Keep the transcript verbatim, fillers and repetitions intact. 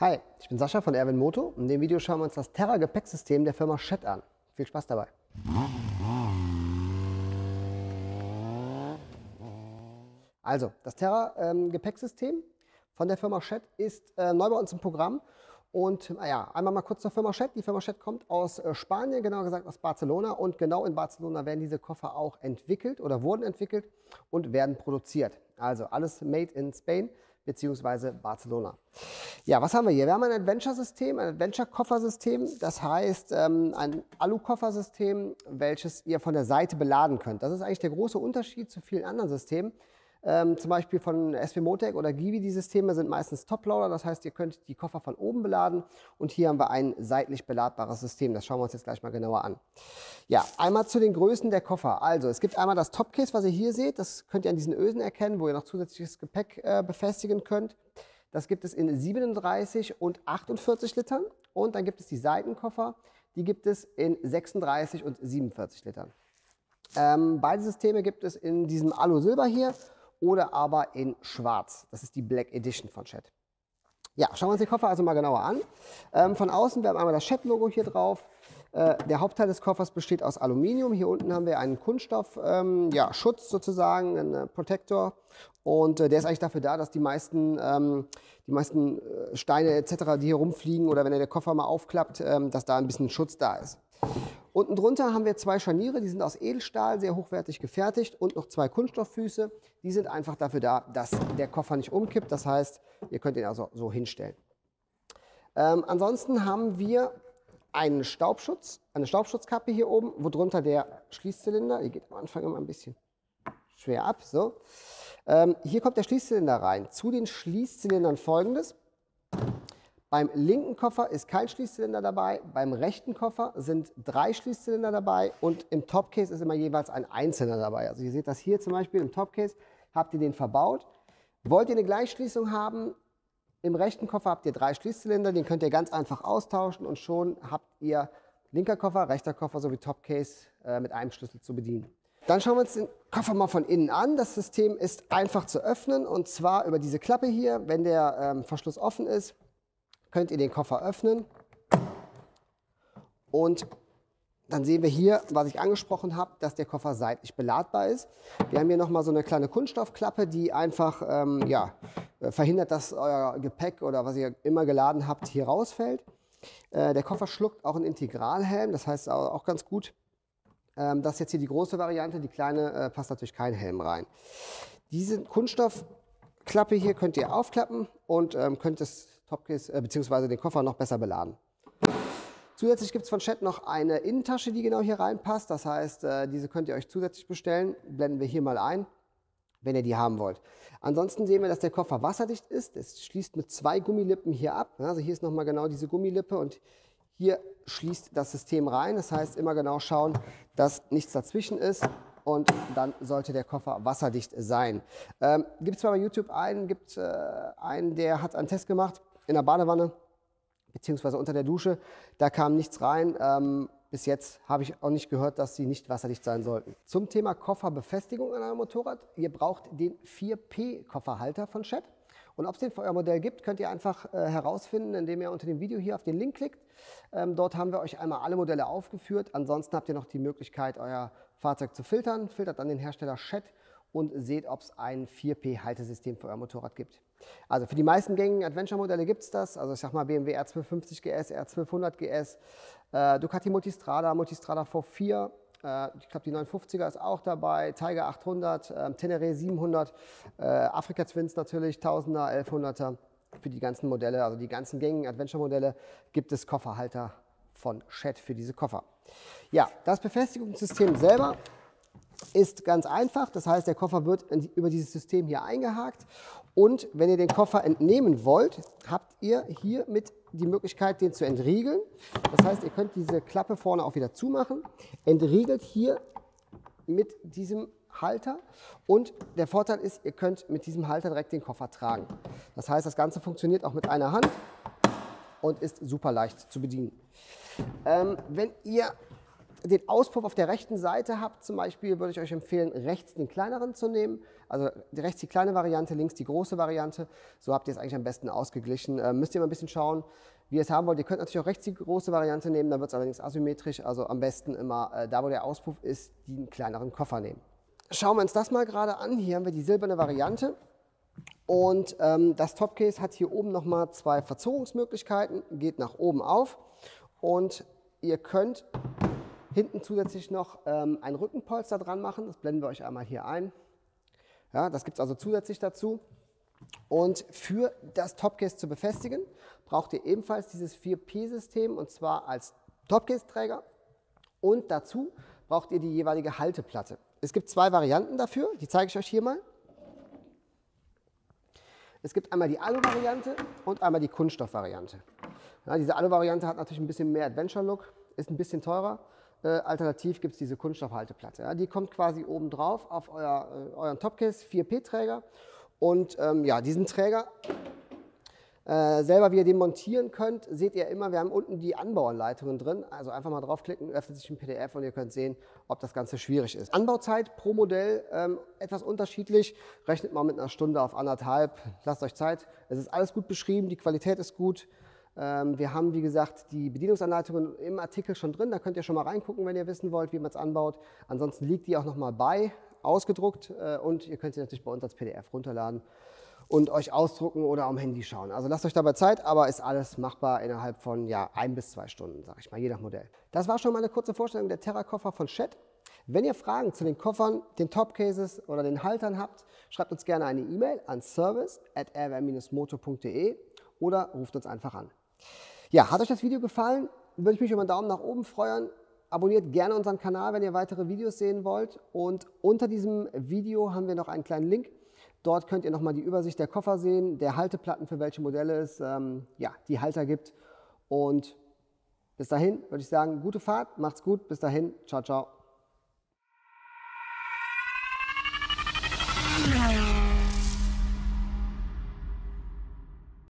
Hi, ich bin Sascha von R W N Moto und in dem Video schauen wir uns das Terra-Gepäcksystem der Firma Shad an. Viel Spaß dabei! Also, das Terra-Gepäcksystem von der Firma Shad ist äh, neu bei uns im Programm. Und naja, einmal mal kurz zur Firma Shad. Die Firma Shad kommt aus Spanien, genauer gesagt aus Barcelona. Und genau in Barcelona werden diese Koffer auch entwickelt oder wurden entwickelt und werden produziert. Also alles made in Spain bzw. Barcelona. Ja, was haben wir hier? Wir haben ein Adventure-System, ein Adventure-Koffersystem. Das heißt, ähm, ein Alu-Koffersystem, welches ihr von der Seite beladen könnt. Das ist eigentlich der große Unterschied zu vielen anderen Systemen. Ähm, zum Beispiel von S W-Motec oder Givi, die Systeme sind meistens Toploader, das heißt, ihr könnt die Koffer von oben beladen und hier haben wir ein seitlich beladbares System. Das schauen wir uns jetzt gleich mal genauer an. Ja, einmal zu den Größen der Koffer. Also, es gibt einmal das Topcase, was ihr hier seht, das könnt ihr an diesen Ösen erkennen, wo ihr noch zusätzliches Gepäck äh, befestigen könnt. Das gibt es in siebenunddreißig und achtundvierzig Litern und dann gibt es die Seitenkoffer, die gibt es in sechsunddreißig und siebenundvierzig Litern. Ähm, beide Systeme gibt es in diesem Alu-Silber hier. Oder aber in Schwarz. Das ist die Black Edition von Shad. Ja, schauen wir uns den Koffer also mal genauer an. Ähm, von außen, wir haben einmal das Shad-Logo hier drauf. Äh, der Hauptteil des Koffers besteht aus Aluminium. Hier unten haben wir einen Kunststoff, ähm, ja, Schutz sozusagen, einen äh, Protector. Und äh, der ist eigentlich dafür da, dass die meisten, ähm, die meisten äh, Steine et cetera, die hier rumfliegen oder wenn der Koffer mal aufklappt, ähm, dass da ein bisschen Schutz da ist. Unten drunter haben wir zwei Scharniere, die sind aus Edelstahl, sehr hochwertig gefertigt und noch zwei Kunststofffüße. Die sind einfach dafür da, dass der Koffer nicht umkippt. Das heißt, ihr könnt ihn also so hinstellen. Ähm, ansonsten haben wir einen Staubschutz, eine Staubschutzkappe hier oben, worunter der Schließzylinder, die geht am Anfang immer ein bisschen schwer ab. So. Ähm, hier kommt der Schließzylinder rein. Zu den Schließzylindern folgendes. Beim linken Koffer ist kein Schließzylinder dabei, beim rechten Koffer sind drei Schließzylinder dabei und im Topcase ist immer jeweils ein einzelner dabei. Also ihr seht das hier zum Beispiel im Topcase, habt ihr den verbaut. Wollt ihr eine Gleichschließung haben, im rechten Koffer habt ihr drei Schließzylinder, den könnt ihr ganz einfach austauschen und schon habt ihr linker Koffer, rechter Koffer sowie Topcase äh, mit einem Schlüssel zu bedienen. Dann schauen wir uns den Koffer mal von innen an. Das System ist einfach zu öffnen und zwar über diese Klappe hier, wenn der ähm, Verschluss offen ist. Könnt ihr den Koffer öffnen und dann sehen wir hier, was ich angesprochen habe, dass der Koffer seitlich beladbar ist. Wir haben hier nochmal so eine kleine Kunststoffklappe, die einfach ähm, ja, verhindert, dass euer Gepäck oder was ihr immer geladen habt, hier rausfällt. Äh, der Koffer schluckt auch einen Integralhelm, das heißt auch ganz gut. Ähm, das ist jetzt hier die große Variante, die kleine äh, passt natürlich kein Helm rein. Diese Kunststoffklappe hier könnt ihr aufklappen und ähm, könnt es Topcase äh, bzw. den Koffer noch besser beladen. Zusätzlich gibt es von Shad noch eine Innentasche, die genau hier reinpasst. Das heißt, äh, diese könnt ihr euch zusätzlich bestellen. Blenden wir hier mal ein, wenn ihr die haben wollt. Ansonsten sehen wir, dass der Koffer wasserdicht ist. Es schließt mit zwei Gummilippen hier ab. Also hier ist nochmal genau diese Gummilippe und hier schließt das System rein. Das heißt, immer genau schauen, dass nichts dazwischen ist. Und dann sollte der Koffer wasserdicht sein. Ähm, gibt zwar bei YouTube einen, gibt, äh, einen, der hat einen Test gemacht. In der Badewanne bzw. unter der Dusche, da kam nichts rein. Ähm, bis jetzt habe ich auch nicht gehört, dass sie nicht wasserdicht sein sollten. Zum Thema Kofferbefestigung an eurem Motorrad. Ihr braucht den vier P-Kofferhalter von Shad. Und ob es den für euer Modell gibt, könnt ihr einfach äh, herausfinden, indem ihr unter dem Video hier auf den Link klickt. Ähm, dort haben wir euch einmal alle Modelle aufgeführt. Ansonsten habt ihr noch die Möglichkeit, euer Fahrzeug zu filtern. Filtert dann den Hersteller Shad und seht, ob es ein vier P-Haltesystem für euer Motorrad gibt. Also für die meisten gängigen Adventure-Modelle gibt es das. Also ich sag mal B M W R zwölfhundertfünfzig G S, R zwölfhundert G S, äh, Ducati Multistrada, Multistrada V vier. Äh, ich glaube, die neunhundertfünfziger ist auch dabei, Tiger achthundert, äh, Tenere siebenhundert, äh, Africa Twins natürlich, tausender, elfhunderter. Für die ganzen Modelle, also die ganzen gängigen Adventure-Modelle, gibt es Kofferhalter von Shad für diese Koffer. Ja, das Befestigungssystem selber ist ganz einfach, das heißt, der Koffer wird in, über dieses System hier eingehakt und wenn ihr den Koffer entnehmen wollt, habt ihr hiermit die Möglichkeit, den zu entriegeln. Das heißt, ihr könnt diese Klappe vorne auch wieder zumachen, entriegelt hier mit diesem Halter und der Vorteil ist, ihr könnt mit diesem Halter direkt den Koffer tragen. Das heißt, das Ganze funktioniert auch mit einer Hand und ist super leicht zu bedienen. Ähm, wenn ihr den Auspuff auf der rechten Seite habt, zum Beispiel, würde ich euch empfehlen, rechts den kleineren zu nehmen. Also rechts die kleine Variante, links die große Variante. So habt ihr es eigentlich am besten ausgeglichen. Ähm, müsst ihr mal ein bisschen schauen, wie ihr es haben wollt. Ihr könnt natürlich auch rechts die große Variante nehmen, dann wird es allerdings asymmetrisch. Also am besten immer äh, da, wo der Auspuff ist, den kleineren Koffer nehmen. Schauen wir uns das mal gerade an. Hier haben wir die silberne Variante. Und ähm, das Topcase hat hier oben nochmal zwei Verzogungsmöglichkeiten, geht nach oben auf und ihr könnt hinten zusätzlich noch ähm, ein Rückenpolster dran machen. Das blenden wir euch einmal hier ein. Ja, das gibt es also zusätzlich dazu. Und für das Topcase zu befestigen, braucht ihr ebenfalls dieses vier P System und zwar als Topcase-Träger. Und dazu braucht ihr die jeweilige Halteplatte. Es gibt zwei Varianten dafür, die zeige ich euch hier mal. Es gibt einmal die Alu-Variante und einmal die Kunststoff-Variante. Ja, diese Alu-Variante hat natürlich ein bisschen mehr Adventure-Look, ist ein bisschen teurer. Äh, alternativ gibt es diese Kunststoffhalteplatte. Ja, die kommt quasi oben drauf auf euer, äh, euren Topcase, vier P Träger. Und ähm, ja, diesen Träger äh, selber, wie ihr den montieren könnt, seht ihr immer, wir haben unten die Anbauanleitungen drin. Also einfach mal draufklicken, öffnet sich ein P D F und ihr könnt sehen, ob das Ganze schwierig ist. Anbauzeit pro Modell ähm, etwas unterschiedlich. Rechnet mal mit einer Stunde auf anderthalb. Lasst euch Zeit. Es ist alles gut beschrieben, die Qualität ist gut. Ähm, wir haben, wie gesagt, die Bedienungsanleitungen im Artikel schon drin. Da könnt ihr schon mal reingucken, wenn ihr wissen wollt, wie man es anbaut. Ansonsten liegt die auch nochmal bei, ausgedruckt. Äh, und ihr könnt sie natürlich bei uns als P D F runterladen und euch ausdrucken oder am Handy schauen. Also lasst euch dabei Zeit, aber ist alles machbar innerhalb von ja, ein bis zwei Stunden, sage ich mal, je nach Modell. Das war schon mal eine kurze Vorstellung der Terra-Koffer von Shad. Wenn ihr Fragen zu den Koffern, den Topcases oder den Haltern habt, schreibt uns gerne eine E-Mail an service at r w n dash moto punkt d e oder ruft uns einfach an. Ja, hat euch das Video gefallen? Würde ich mich über einen Daumen nach oben freuen. Abonniert gerne unseren Kanal, wenn ihr weitere Videos sehen wollt. Und unter diesem Video haben wir noch einen kleinen Link. Dort könnt ihr nochmal die Übersicht der Koffer sehen, der Halteplatten, für welche Modelle es ähm, ja, die Halter gibt. Und bis dahin würde ich sagen, gute Fahrt, macht's gut, bis dahin, ciao, ciao.